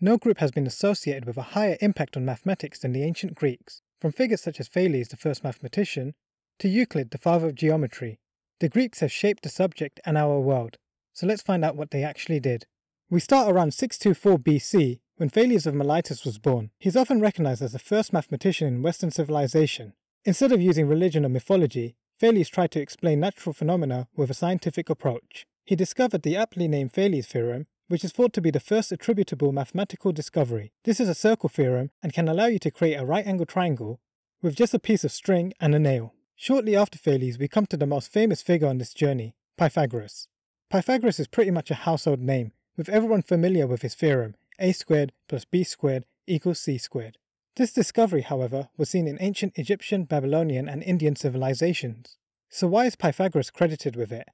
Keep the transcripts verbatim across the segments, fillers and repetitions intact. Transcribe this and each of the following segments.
No group has been associated with a higher impact on mathematics than the ancient Greeks, from figures such as Thales, the first mathematician, to Euclid, the father of geometry. The Greeks have shaped the subject and our world, so let's find out what they actually did. We start around six twenty-four B C, when Thales of Miletus was born. He's often recognised as the first mathematician in Western civilization. Instead of using religion or mythology, Thales tried to explain natural phenomena with a scientific approach. He discovered the aptly named Thales theorem, which is thought to be the first attributable mathematical discovery. This is a circle theorem and can allow you to create a right-angle triangle with just a piece of string and a nail. Shortly after Thales, we come to the most famous figure on this journey, Pythagoras. Pythagoras is pretty much a household name, with everyone familiar with his theorem, a squared plus b squared equals c squared. This discovery, however, was seen in ancient Egyptian, Babylonian and Indian civilizations. So why is Pythagoras credited with it?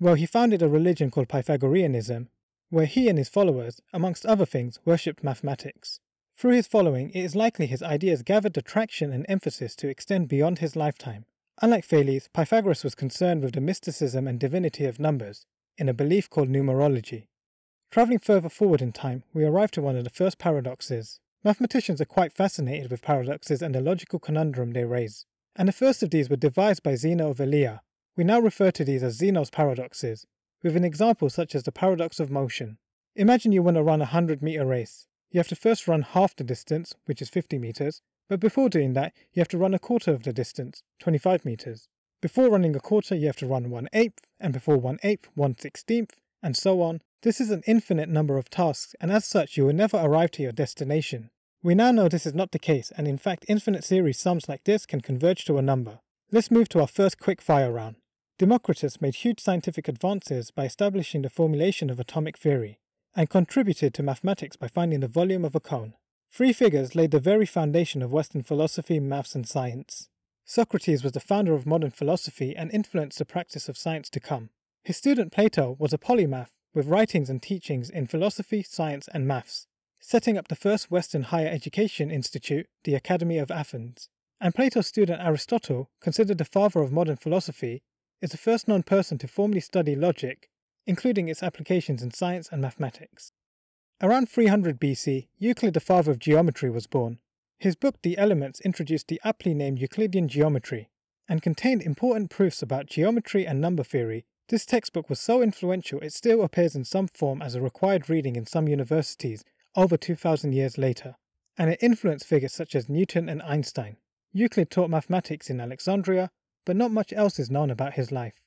Well, he founded a religion called Pythagoreanism, where he and his followers, amongst other things, worshipped mathematics. Through his following, it is likely his ideas gathered the traction and emphasis to extend beyond his lifetime. Unlike Thales, Pythagoras was concerned with the mysticism and divinity of numbers, in a belief called numerology. Travelling further forward in time, we arrive to one of the first paradoxes. Mathematicians are quite fascinated with paradoxes and the logical conundrum they raise, and the first of these were devised by Zeno of Elea. We now refer to these as Zeno's paradoxes, with an example such as the paradox of motion. Imagine you want to run a hundred meter race. You have to first run half the distance, which is fifty meters, but before doing that, you have to run a quarter of the distance, twenty-five meters. Before running a quarter, you have to run one eighth, and before one eighth, one sixteenth, and so on. This is an infinite number of tasks, and as such, you will never arrive to your destination. We now know this is not the case, and in fact, infinite series sums like this can converge to a number. Let's move to our first quick-fire round. Democritus made huge scientific advances by establishing the formulation of atomic theory, and contributed to mathematics by finding the volume of a cone. Three figures laid the very foundation of Western philosophy, maths and science. Socrates was the founder of modern philosophy and influenced the practice of science to come. His student Plato was a polymath with writings and teachings in philosophy, science and maths, setting up the first Western higher education institute, the Academy of Athens. And Plato's student Aristotle, considered the father of modern philosophy, is the first known person to formally study logic, including its applications in science and mathematics. Around three hundred B C, Euclid, the father of geometry, was born. His book The Elements introduced the aptly named Euclidean geometry, and contained important proofs about geometry and number theory. This textbook was so influential it still appears in some form as a required reading in some universities over two thousand years later, and it influenced figures such as Newton and Einstein. Euclid taught mathematics in Alexandria, but not much else is known about his life.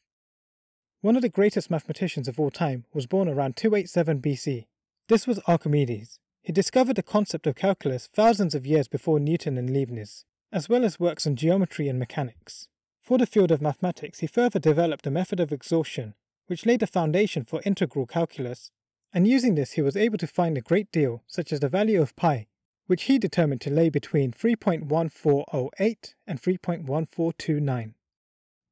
One of the greatest mathematicians of all time was born around two eighty-seven B C. This was Archimedes. He discovered the concept of calculus thousands of years before Newton and Leibniz, as well as works on geometry and mechanics. For the field of mathematics, he further developed a method of exhaustion, which laid the foundation for integral calculus, and using this he was able to find a great deal, such as the value of pi, which he determined to lay between three point one four zero eight and three point one four two nine.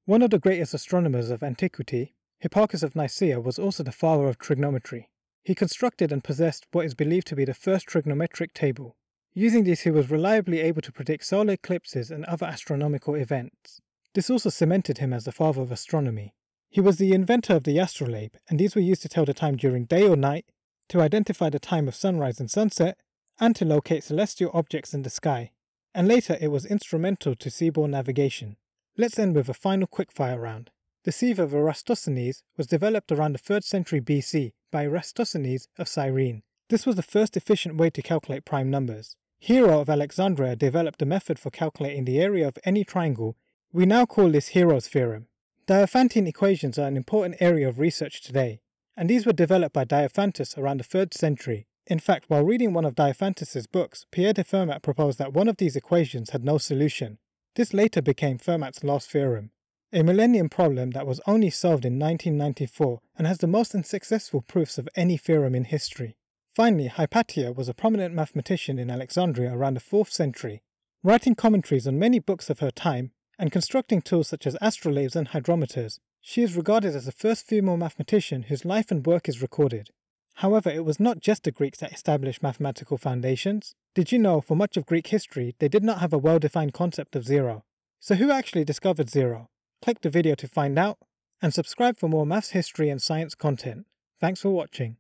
One of the greatest astronomers of antiquity, Hipparchus of Nicaea, was also the father of trigonometry. He constructed and possessed what is believed to be the first trigonometric table. Using this, he was reliably able to predict solar eclipses and other astronomical events. This also cemented him as the father of astronomy. He was the inventor of the astrolabe, and these were used to tell the time during day or night, to identify the time of sunrise and sunset, and to locate celestial objects in the sky. And later it was instrumental to seaboard navigation. Let's end with a final quickfire round. The sieve of Eratosthenes was developed around the third century B C by Eratosthenes of Cyrene. This was the first efficient way to calculate prime numbers. Hero of Alexandria developed a method for calculating the area of any triangle. We now call this Hero's theorem. Diophantine equations are an important area of research today, and these were developed by Diophantus around the third century. In fact, while reading one of Diophantus' books, Pierre de Fermat proposed that one of these equations had no solution. This later became Fermat's Last Theorem, a millennium problem that was only solved in nineteen ninety-four and has the most unsuccessful proofs of any theorem in history. Finally, Hypatia was a prominent mathematician in Alexandria around the fourth century, writing commentaries on many books of her time and constructing tools such as astrolabes and hydrometers. She is regarded as the first female mathematician whose life and work is recorded. However, it was not just the Greeks that established mathematical foundations. Did you know, for much of Greek history, they did not have a well-defined concept of zero? So who actually discovered zero? Click the video to find out, and subscribe for more maths, history and science content. Thanks for watching.